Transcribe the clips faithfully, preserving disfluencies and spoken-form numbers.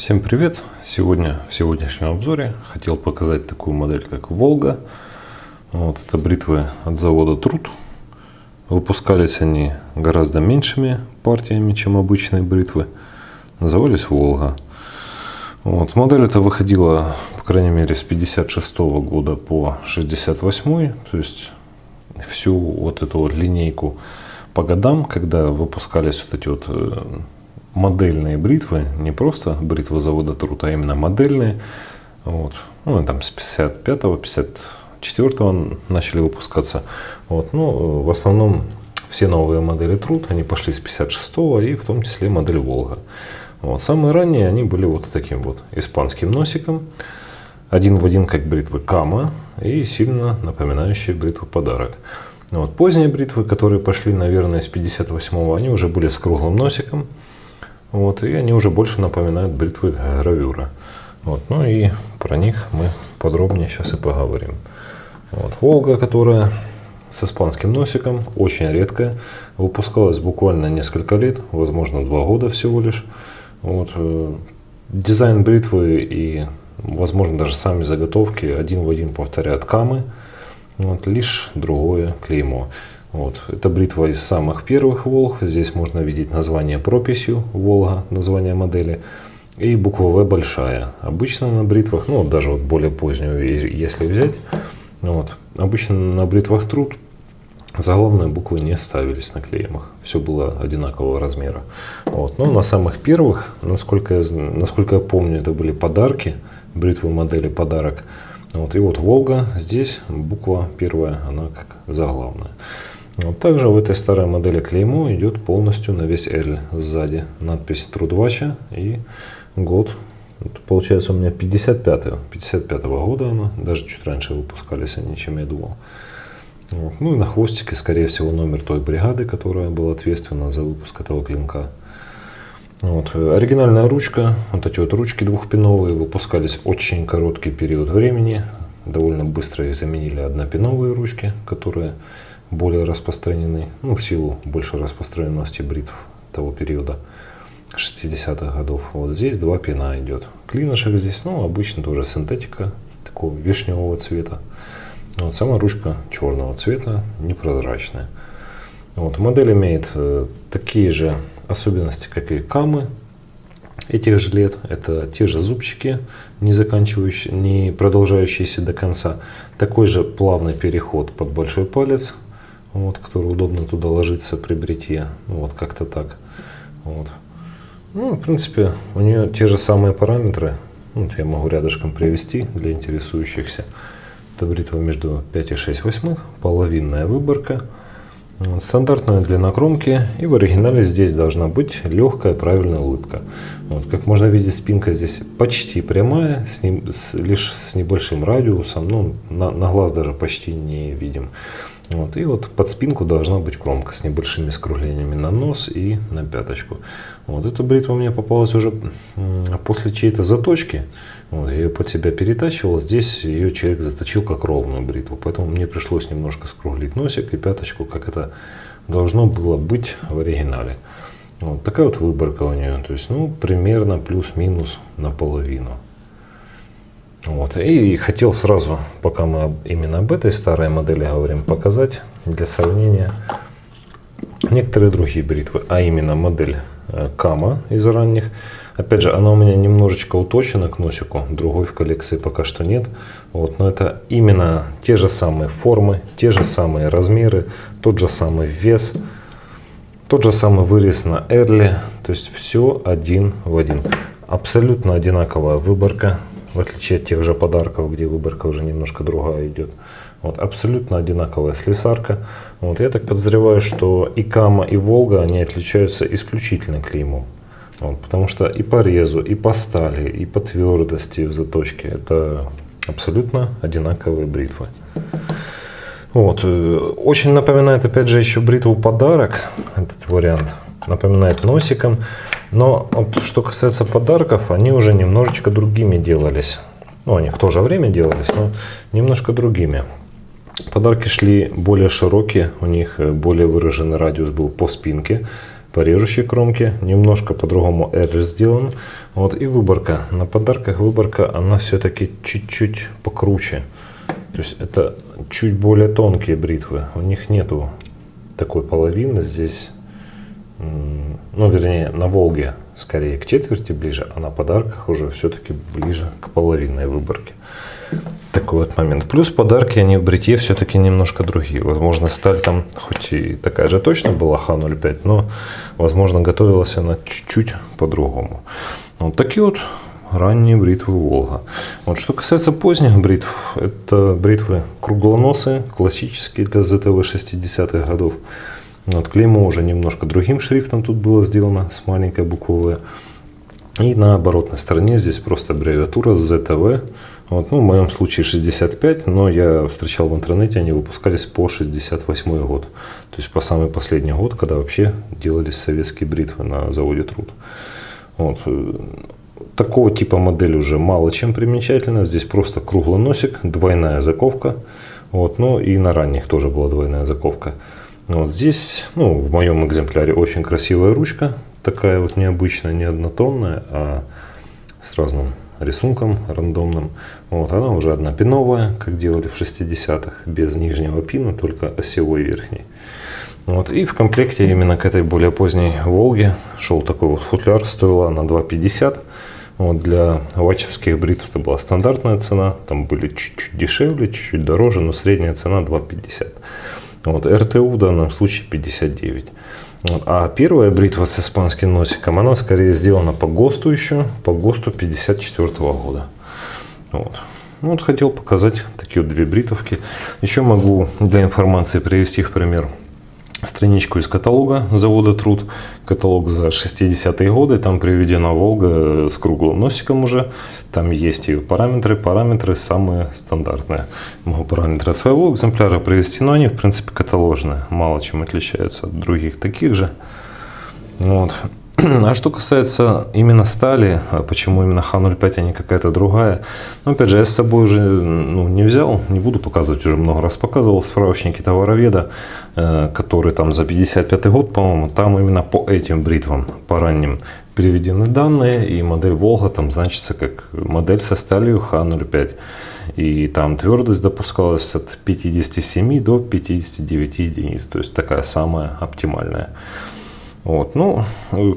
Всем привет! Сегодня в сегодняшнем обзоре хотел показать такую модель, как Волга. Вот это бритвы от завода Труд. Выпускались они гораздо меньшими партиями, чем обычные бритвы. Назывались Волга. Вот, модель эта выходила, по крайней мере, с пятьдесят шестого года по шестьдесят восьмой, то есть всю вот эту вот линейку по годам, когда выпускались вот эти вот модельные бритвы, не просто бритвы завода Труд, а именно модельные. Вот. Ну, там с пятьдесят пятого, пятьдесят четвёртого начали выпускаться. Вот. Ну, в основном все новые модели Труд, они пошли с пятьдесят шестого и в том числе модель Волга. Вот. Самые ранние они были вот с таким вот испанским носиком, один в один как бритвы Кама и сильно напоминающие бритвы Подарок. Вот. Поздние бритвы, которые пошли, наверное, с пятьдесят восьмого, они уже были с круглым носиком. Вот, и они уже больше напоминают бритвы гравюра. Вот, ну и про них мы подробнее сейчас и поговорим. Вот, Волга, которая с испанским носиком, очень редкая. Выпускалась буквально несколько лет, возможно, два года всего лишь. Вот, дизайн бритвы и, возможно, даже сами заготовки один в один повторяют Камы. Вот, лишь другое клеймо. Вот. Это бритва из самых первых Волг. Здесь можно видеть название прописью Волга, название модели. И буква В большая. Обычно на бритвах, ну даже вот более позднюю, если взять, вот, обычно на бритвах Труд заглавные буквы не ставились на клеймах. Все было одинакового размера. Вот. Но на самых первых, насколько я, насколько я помню, это были подарки, бритвы модели Подарок. Вот. И вот Волга, здесь буква первая, она как заглавная. Вот также в этой старой модели клеймо идет полностью на весь L сзади. Надпись «Трудвача» и год. Это получается у меня пятьдесят пятого, пятьдесят пятого года она. Даже чуть раньше выпускались они, чем я думал. Вот. Ну и на хвостике, скорее всего, номер той бригады, которая была ответственна за выпуск этого клинка. Вот. Оригинальная ручка. Вот эти вот ручки двухпиновые выпускались очень короткий период времени. Довольно быстро их заменили однопиновые ручки, которые более распространены, ну, в силу большей распространенности бритв того периода, шестидесятых годов. Вот здесь два пина идет. Клинышек здесь, ну, обычно тоже синтетика, такого вишневого цвета. Вот сама ручка черного цвета, непрозрачная. Вот, модель имеет э, такие же особенности, как и Камы этих же лет. Это те же зубчики, не заканчивающие, не продолжающиеся до конца. Такой же плавный переход под большой палец, вот, который удобно туда ложится при бритье. Вот как-то так. Вот. Ну, в принципе, у нее те же самые параметры. Вот я могу рядышком привести для интересующихся. Это бритва между пять и шесть восьмых, половинная выборка. Вот, стандартная длина кромки, и в оригинале здесь должна быть легкая правильная улыбка. Вот, как можно видеть, спинка здесь почти прямая, с не, с, лишь с небольшим радиусом, ну, на, на глаз даже почти не видим. Вот, и вот под спинку должна быть кромка с небольшими скруглениями на нос и на пяточку. Вот, эта бритва мне попалась уже после чьей-то заточки. Вот, я ее под себя перетачивал, здесь ее человек заточил как ровную бритву, поэтому мне пришлось немножко скруглить носик и пяточку, как это должно было быть в оригинале. Вот такая вот выборка у нее, то есть, ну, примерно плюс-минус наполовину. Вот. И хотел сразу, пока мы именно об этой старой модели говорим, показать для сравнения некоторые другие бритвы, а именно модель Кама из ранних. Опять же, она у меня немножечко уточена к носику, другой в коллекции пока что нет. Вот. Но это именно те же самые формы, те же самые размеры, тот же самый вес, тот же самый вырез на эрле, то есть все один в один. Абсолютно одинаковая выборка. В отличие от тех же подарков, где выборка уже немножко другая идет. Вот, абсолютно одинаковая слесарка. Вот, я так подозреваю, что и Кама, и Волга, они отличаются исключительно клеймом. Вот, потому что и по резу, и по стали, и по твердости в заточке это абсолютно одинаковые бритвы. Вот, очень напоминает, опять же, еще бритву Подарок, этот вариант. Напоминает носиком, но вот, что касается подарков, они уже немножечко другими делались. Ну, они в то же время делались, но немножко другими. Подарки шли более широкие, у них более выраженный радиус был по спинке. по режущей кромке, немножко по-другому R сделан. Вот, и выборка. На подарках выборка, она все-таки чуть-чуть покруче. То есть это чуть более тонкие бритвы. У них нету такой половины здесь. Ну, вернее, на Волге скорее к четверти ближе, а на подарках уже все-таки ближе к половинной выборке. Такой вот момент. Плюс подарки, они в бритье все-таки немножко другие. Возможно, сталь там, хоть и такая же точно была, Х ноль пять, но, возможно, готовилась она чуть-чуть по-другому. Вот такие вот ранние бритвы Волга. Вот что касается поздних бритв, это бритвы круглоносы, классические для ЗТВ шестидесятых годов. Вот клеймо уже немножко другим шрифтом тут было сделано, с маленькой буквы В. И на оборотной стороне здесь просто аббревиатура ЗТВ. Вот, ну, в моем случае шестьдесят пять, но я встречал в интернете, они выпускались по шестьдесят восьмой год. То есть по самый последний год, когда вообще делались советские бритвы на заводе Труд. Вот. Такого типа модель уже мало чем примечательна. Здесь просто круглый носик, двойная заковка. Вот, ну и на ранних тоже была двойная заковка. Вот здесь, ну, в моем экземпляре очень красивая ручка, такая вот необычная, не однотонная, а с разным рисунком рандомным. Вот она уже однопиновая, как делали в шестидесятых, без нижнего пина, только осевой верхний. Вот, и в комплекте именно к этой более поздней Волге шел такой вот футляр, стоила она два пятьдесят. Вот для вачевских бритв это была стандартная цена, там были чуть-чуть дешевле, чуть-чуть дороже, но средняя цена два пятьдесят. Вот, РТУ в данном случае пятьдесят девять. Вот, а первая бритва с испанским носиком, она скорее сделана по ГОСТу еще, по ГОСТу пятьдесят четвёртого года. Вот. Вот хотел показать такие вот две бритовки. Еще могу для информации привести в пример страничку из каталога завода Труд. Каталог за шестидесятые годы, там приведена Волга с круглым носиком уже. Там есть ее параметры, параметры самые стандартные. Могу параметры от своего экземпляра привести, но они в принципе каталожные. Мало чем отличаются от других таких же. Вот. А что касается именно стали, почему именно Х ноль пять, а не какая-то другая, ну, опять же, я с собой уже ну, не взял, не буду показывать, уже много раз показывал в справочнике товароведа, э, который там за пятьдесят пятый год, по-моему, там именно по этим бритвам, по ранним, переведены данные, и модель Волга там значится как модель со сталью Х ноль пять. И там твердость допускалась от пятидесяти семи до пятидесяти девяти единиц, то есть такая самая оптимальная. Вот. Ну,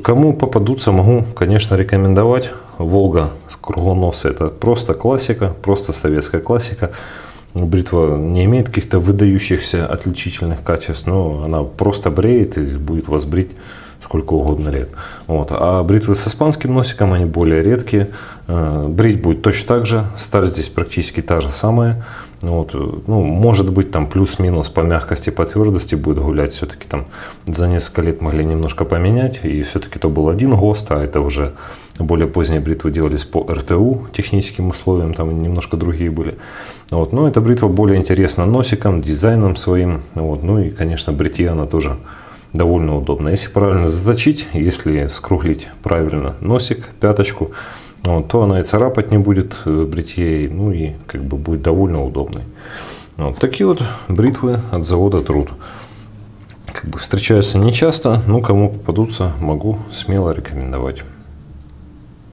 кому попадутся, могу, конечно, рекомендовать. Волга с круглоноса — это просто классика, просто советская классика. Бритва не имеет каких-то выдающихся отличительных качеств, но она просто бреет и будет вас брить сколько угодно лет. Вот. А бритвы с испанским носиком, они более редкие. Брить будет точно так же, сталь здесь практически та же самая. Вот. Ну, может быть, там плюс-минус по мягкости, по твердости будет гулять. Все-таки там за несколько лет могли немножко поменять. И все-таки то был один ГОСТ, а это уже более поздние бритвы делались по РТУ, техническим условиям, там немножко другие были. Вот. Но эта бритва более интересна носиком, дизайном своим. Вот. Ну и, конечно, бритье она тоже довольно удобно. Если правильно заточить, если скруглить правильно носик, пяточку, вот, то она и царапать не будет бритье, ну и как бы будет довольно удобной. Вот такие вот бритвы от завода Труд. Как бы встречаются нечасто, но кому попадутся, могу смело рекомендовать.